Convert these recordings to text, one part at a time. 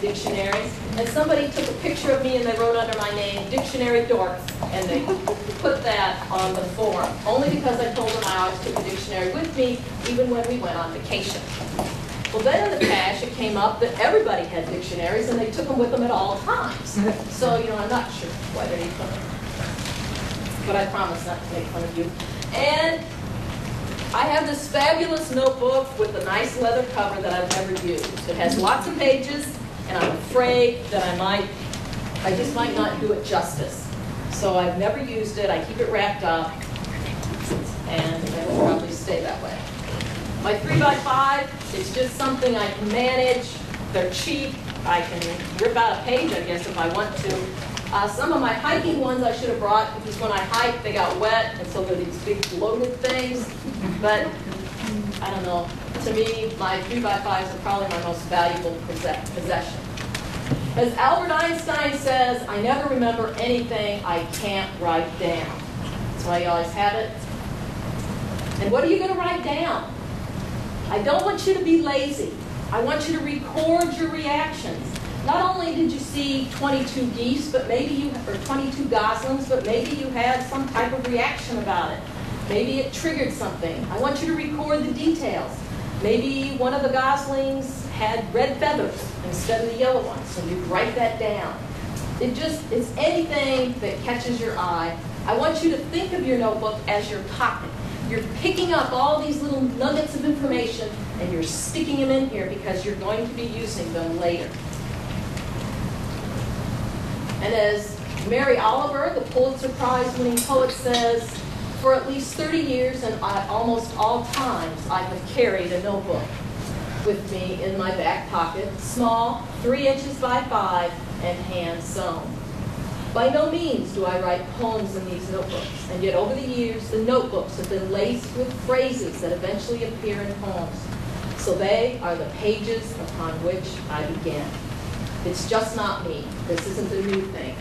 dictionaries, and somebody took a picture of me and they wrote under my name, Dictionary Dorks, and they put that on the form, only because I told them I always took a dictionary with me, even when we went on vacation. Well, then in the cache, it came up that everybody had dictionaries, and they took them with them at all times. So, you know, I'm not sure whether you put them. But I promise not to make fun of you. And I have this fabulous notebook with a nice leather cover that I've never used. It has lots of pages, and I'm afraid that I just might not do it justice. So I've never used it. I keep it wrapped up, and it will probably stay that way. My 3x5, it's just something I can manage. They're cheap. I can rip out a page, I guess, if I want to. Some of my hiking ones I should have brought, because when I hiked, they got wet, and so they're these big bloated things. But I don't know. To me, my 3x5s are probably my most valuable possession. As Albert Einstein says, I never remember anything I can't write down. That's why you always have it. And what are you going to write down? I don't want you to be lazy. I want you to record your reactions. Not only did you see 22 geese, but maybe you, or 22 goslings, but maybe you had some type of reaction about it. Maybe it triggered something. I want you to record the details. Maybe one of the goslings had red feathers instead of the yellow ones, so you write that down. It just, it's anything that catches your eye. I want you to think of your notebook as your pocket. You're picking up all these little nuggets of information and you're sticking them in here because you're going to be using them later. And as Mary Oliver, the Pulitzer Prize-winning poet, says, for at least 30 years and at almost all times, I have carried a notebook with me in my back pocket, small, 3 inches by 5, and hand-sewn. By no means do I write poems in these notebooks, and yet over the years, the notebooks have been laced with phrases that eventually appear in poems. So they are the pages upon which I began. It's just not me. This isn't a new thing.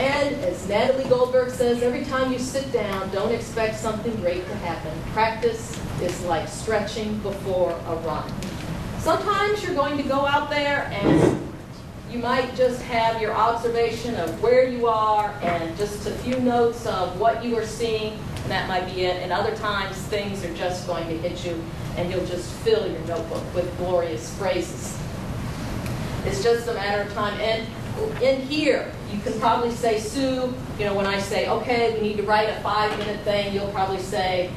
And as Natalie Goldberg says, every time you sit down, don't expect something great to happen. Practice is like stretching before a run. Sometimes you're going to go out there and you might just have your observation of where you are and just a few notes of what you are seeing, and that might be it. And other times, things are just going to hit you, and you'll just fill your notebook with glorious phrases. It's just a matter of time. And in here, you can probably say, Sue, you know, when I say, okay, we need to write a 5-minute thing, you'll probably say,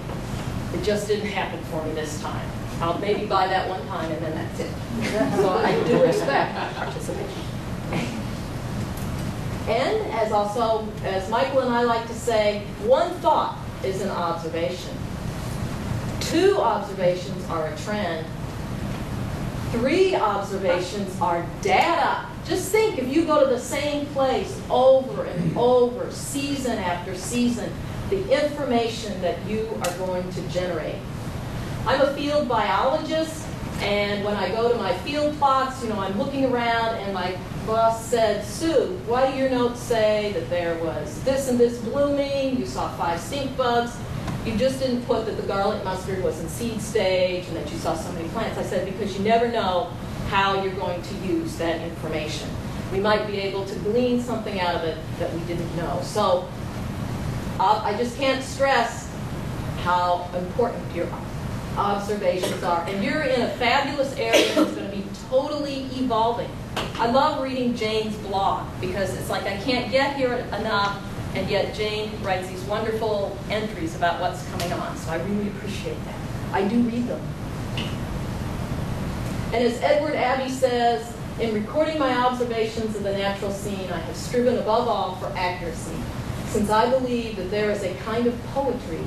it just didn't happen for me this time. I'll maybe buy that one time, and then that's it. So I do respect participation. And as also, as Michael and I like to say, one thought is an observation. 2 observations are a trend. 3 observations are data. Just think, if you go to the same place over and over, season after season, the information that you are going to generate. I'm a field biologist, and when I go to my field plots, you know, I'm looking around, and my boss said, Sue, why do your notes say that there was this and this blooming, you saw 5 stink bugs, you just didn't put that the garlic mustard was in seed stage and that you saw so many plants? I said, because you never know how you're going to use that information. We might be able to glean something out of it that we didn't know. So I just can't stress how important your observations are. And you're in a fabulous area that's going to be totally evolving. I love reading Jane's blog because it's like I can't get here enough, and yet Jane writes these wonderful entries about what's coming on. So I really appreciate that. I do read them. And as Edward Abbey says, in recording my observations of the natural scene, I have striven above all for accuracy, since I believe that there is a kind of poetry,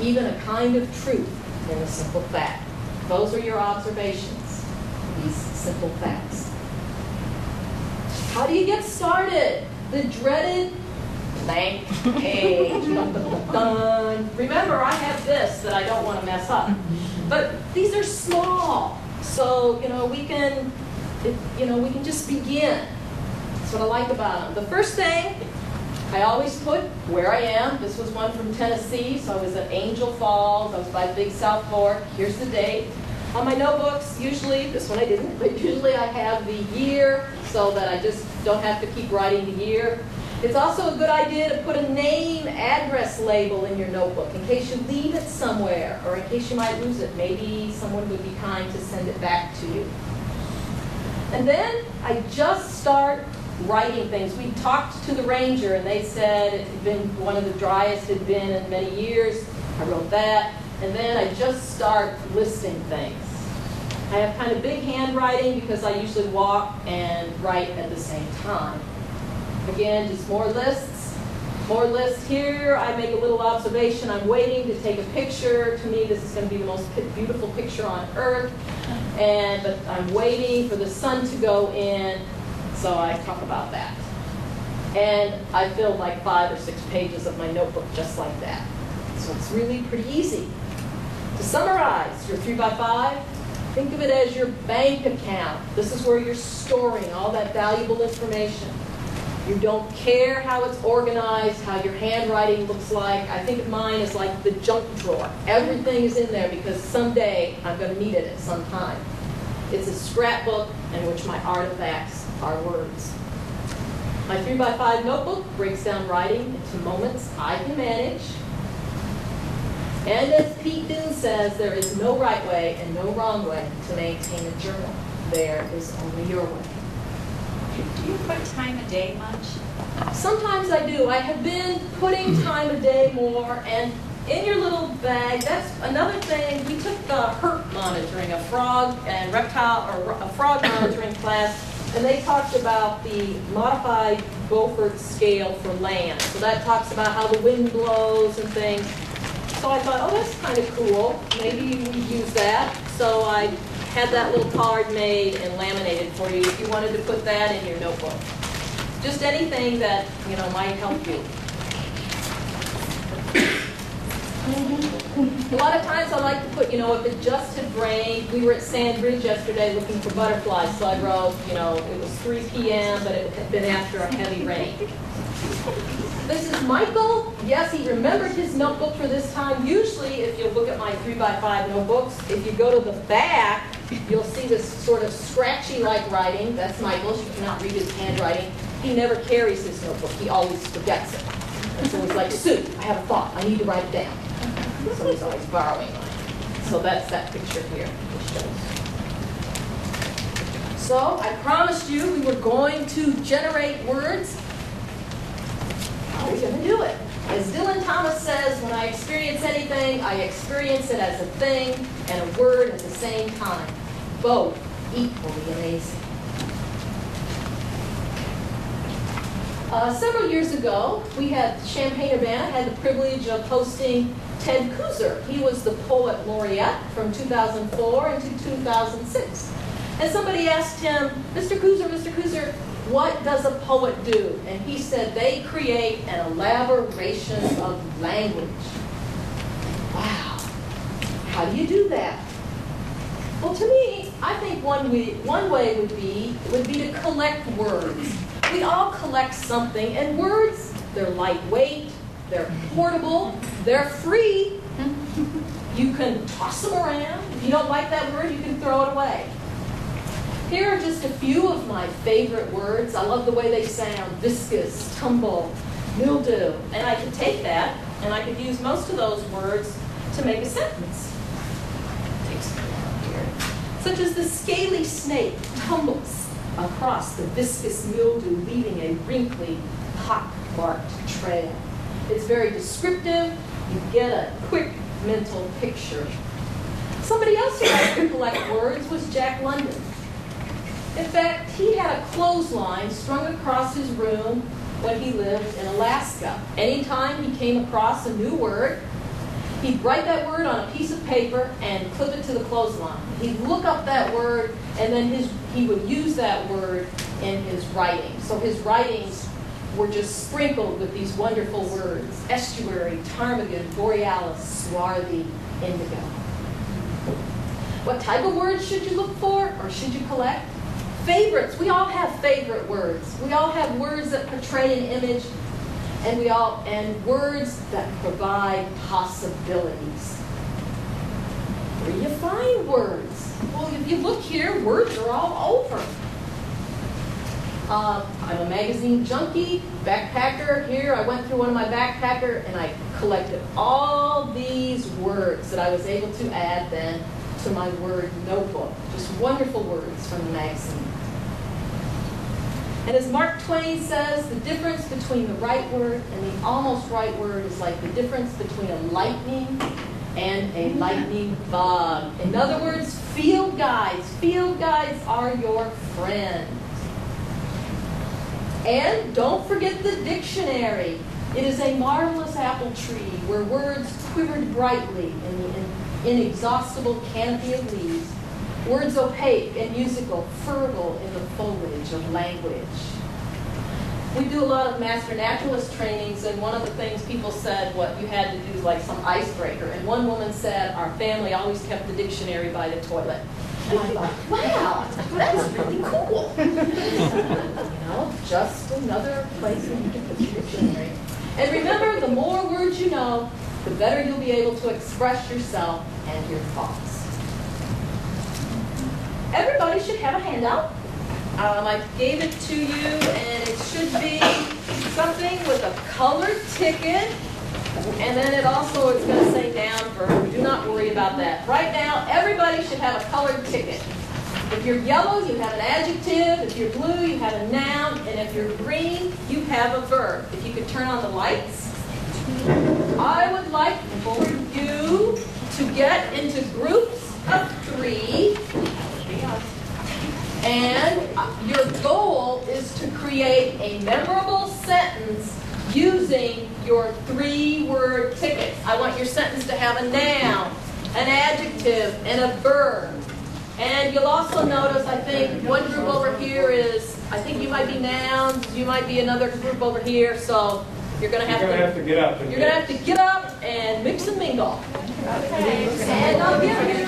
even a kind of truth, in the simple fact. Those are your observations, these simple facts. How do you get started? The dreaded blank page. Dun, dun, dun. Remember, I have this that I don't want to mess up. But these are small, so you know we can, we can just begin. That's what I like about them. The first thing, I always put where I am. This was one from Tennessee, so I was at Angel Falls. I was by Big South Fork. Here's the date. On my notebooks, usually, this one I didn't, but usually I have the year so that I just don't have to keep writing the year. It's also a good idea to put a name, address label in your notebook in case you leave it somewhere or in case you might lose it. Maybe someone would be kind to send it back to you. And then I just start writing things. We talked to the ranger and they said it had been one of the driest it had been in many years. I wrote that. And then I just start listing things. I have kind of big handwriting because I usually walk and write at the same time. Again, just more lists here. I make a little observation. I'm waiting to take a picture. To me, this is going to be the most beautiful picture on earth. But I'm waiting for the sun to go in, so I talk about that. And I filled like 5 or 6 pages of my notebook just like that. So it's really pretty easy. To summarize your 3x5, think of it as your bank account. This is where you're storing all that valuable information. You don't care how it's organized, how your handwriting looks like. I think of mine as like the junk drawer. Everything is in there because someday I'm going to need it at some time. It's a scrapbook in which my artifacts are words. My 3x5 notebook breaks down writing into moments I can manage. And as Pete Dunne says, there is no right way and no wrong way to maintain a journal. There is only your way. Do you put time of day much? Sometimes I do. I have been putting time of day more. And in your little bag, that's another thing. We took the HERP monitoring, a frog and reptile, or a frog monitoring class, and they talked about the modified Beaufort scale for land. So that talks about how the wind blows and things. So I thought, oh, that's kind of cool. Maybe you can use that. So I had that little card made and laminated for you if you wanted to put that in your notebook. Just anything that, you know, might help you. A lot of times I like to put, you know, if it just had rained, we were at Sand Ridge yesterday looking for butterflies, so I wrote, you know, it was 3 p.m., but it had been after a heavy rain. This is Michael. Yes, he remembered his notebook for this time. Usually, if you look at my 3x5 notebooks, if you go to the back, you'll see this sort of scratchy-like writing. That's Michael's. You cannot read his handwriting. He never carries his notebook. He always forgets it. And so he's like, Sue, I have a thought. I need to write it down. So he's always borrowing mine. So that's that picture here. So I promised you we were going to generate words. How are we going to do it? As Dylan Thomas says, when I experience anything, I experience it as a thing and a word at the same time. Both equally amazing. Several years ago, we had Champaign-Urbana had the privilege of hosting Ted Kooser. He was the Poet Laureate from 2004 into 2006. And somebody asked him, Mr. Kooser, what does a poet do? And he said, they create an elaboration of language. Wow. How do you do that? Well, to me, I think one way would be to collect words. We all collect something, and words, they're lightweight, they're portable, they're free. You can toss them around. If you don't like that word, you can throw it away. Here are just a few of my favorite words. I love the way they sound: viscous, tumble, mildew. And I could take that, and I could use most of those words to make a sentence. Take some down here. Such as the scaly snake tumbles across the viscous mildew, leaving a wrinkly, pock-marked trail. It's very descriptive. You get a quick mental picture. Somebody else who liked to collect words was Jack London. In fact, he had a clothesline strung across his room when he lived in Alaska. Anytime he came across a new word, he'd write that word on a piece of paper and clip it to the clothesline. He'd look up that word, and then he would use that word in his writing. So his writings were just sprinkled with these wonderful words: estuary, ptarmigan, borealis, swarthy, indigo. What type of words should you look for or should you collect? Favorites. We all have favorite words. We all have words that portray an image, and words that provide possibilities. Or You find words. Well, if you look here, words are all over. I'm a magazine junkie, backpacker. Here, I went through one of my backpacker and I collected all these words that I was able to add then to my word notebook. Just wonderful words from the magazine. And as Mark Twain says, the difference between the right word and the almost right word is like the difference between a lightning and a lightning bug. In other words, field guides. Field guides are your friends. And don't forget the dictionary. It is a marvelous apple tree where words quivered brightly in the inexhaustible canopy of leaves, words opaque and musical, fertile in the foliage of language. We do a lot of master naturalist trainings, and one of the things people said what you had to do is like some icebreaker. And one woman said, our family always kept the dictionary by the toilet. And I thought, wow, that's really cool. You know, just another place where you get the dictionary. And remember, the more words you know, the better you'll be able to express yourself and your thoughts. Everybody should have a handout. I gave it to you, and it should be something with a colored ticket. And then it also is going to say noun, verb. Do not worry about that. Right now, everybody should have a colored ticket. If you're yellow, you have an adjective. If you're blue, you have a noun. And if you're green, you have a verb. If you could turn on the lights. I would like for you to get into groups of 3. And your goal is to create a memorable sentence using your 3-word tickets. I want your sentence to have a noun, an adjective, and a verb. And you'll also notice, I think, one group over here is, I think you might be nouns, you might be another group over here, so you're going to have to get up. You're going to have to get up and mix and mingle. Okay. And I'll give you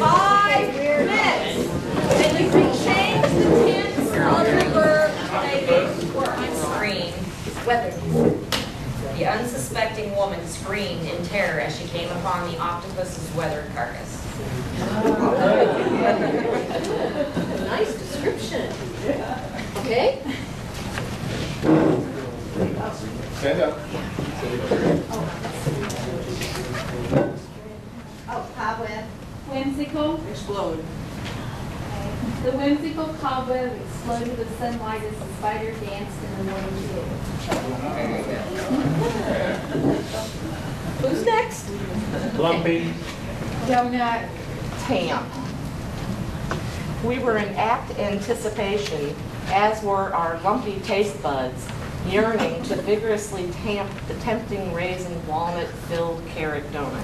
5 minutes. And you can change the tense on the verb maybe or on screen. The unsuspecting woman screamed in terror as she came upon the octopus's weathered carcass. Nice description. Okay? Stand up. Oh, cobweb. Whimsical. Explode. The whimsical cobweb exploded with sunlight as the spider danced in the morning dew. Who's next? Lumpy. Donut. Tam. We were in apt anticipation, as were our lumpy taste buds, yearning to vigorously tamp the tempting raisin walnut-filled carrot donut.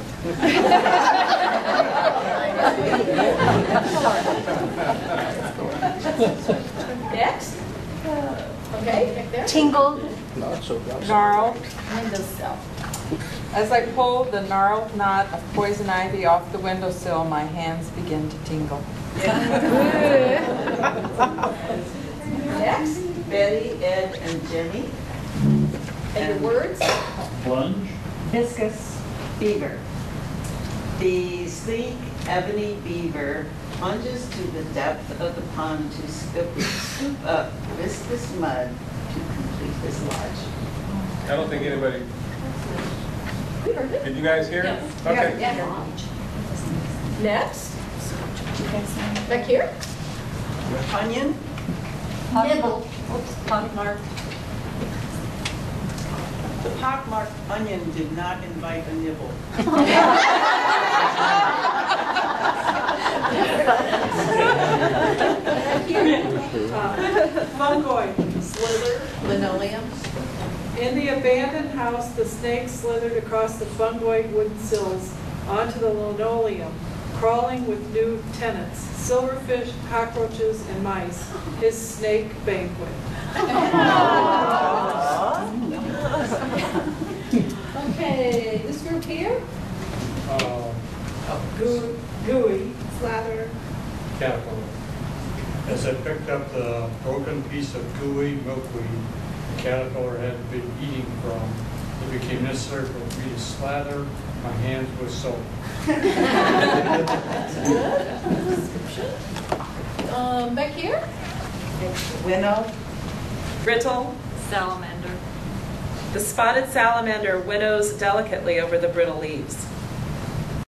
Next? Okay, back there. Tingled, gnarled, windowsill. As I pulled the gnarled knot of poison ivy off the windowsill, my hands begin to tingle. Next? Betty, Ed, and Jenny. And the words? Plunge. Viscous. Beaver. The sleek, ebony beaver plunges to the depth of the pond to scoop up viscous mud to complete his lodge. I don't think anybody... Did you guys hear? Yes. Okay. Yeah. Next. Back here. Onion. Nibble. Pockmark. The pockmarked onion did not invite a nibble. Fungoid. Slither. Linoleum. In the abandoned house, the snake slithered across the fungoid wooden sills onto the linoleum, crawling with new tenants, silverfish, cockroaches, and mice, his snake banquet. Okay, this group here? Gooey. Slather. Caterpillar. As I picked up the broken piece of gooey milkweed the caterpillar had been eating from, It became necessary for me to slather my hands with soap. Back here? It's winnow, brittle, salamander. The spotted salamander winnows delicately over the brittle leaves.